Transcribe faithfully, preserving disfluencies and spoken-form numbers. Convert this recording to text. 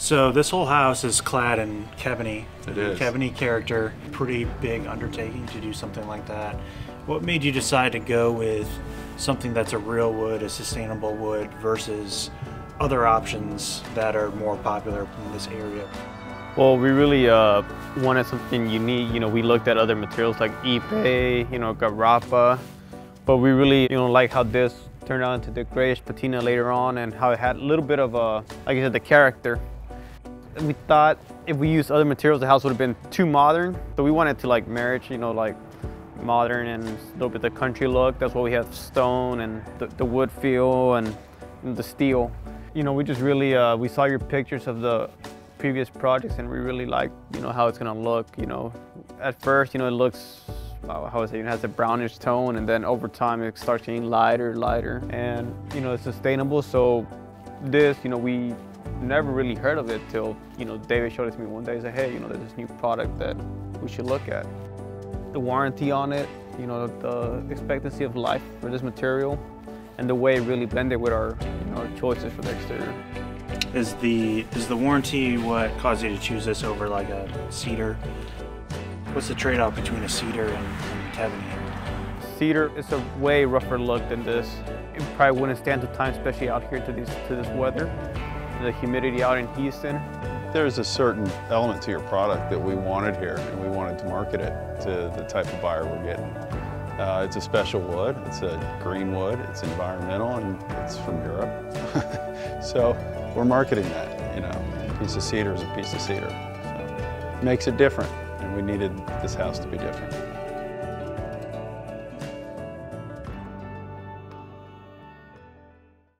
So this whole house is clad in Kebony. It is. Kebony character. Pretty big undertaking to do something like that. What made you decide to go with something that's a real wood, a sustainable wood, versus other options that are more popular in this area? Well, we really uh, wanted something unique. You know, we looked at other materials like Ipe, you know, garapa, but we really, you know, like how this turned out into the grayish patina later on, and how it had a little bit of a, like I said, the character. We thought if we used other materials, the house would have been too modern. So we wanted to like marriage, you know, like modern and a little bit the country look. That's why we have stone and the, the wood feel and, and the steel. You know, we just really, uh, we saw your pictures of the previous projects, and we really liked, you know, how it's gonna look, you know. At first, you know, it looks, how is it, it has a brownish tone, and then over time it starts getting lighter, lighter. And, you know, it's sustainable, so this, you know, we never really heard of it till, you know, David showed it to me one day. He said, hey, you know, there's this new product that we should look at. The warranty on it, you know, the expectancy of life for this material, and the way it really blended with our, you know, our choices for the exterior. Is the, is the warranty what caused you to choose this over like a cedar? What's the trade-off between a cedar and, and Kebony? Cedar is a way rougher look than this. It probably wouldn't stand the time, especially out here to, these, to this weather, the humidity out in Houston. There's a certain element to your product that we wanted here, and we wanted to market it to the type of buyer we're getting. Uh, it's a special wood, it's a green wood, it's environmental, and it's from Europe. So we're marketing that, you know. A piece of cedar is a piece of cedar. So it makes it different, and we needed this house to be different.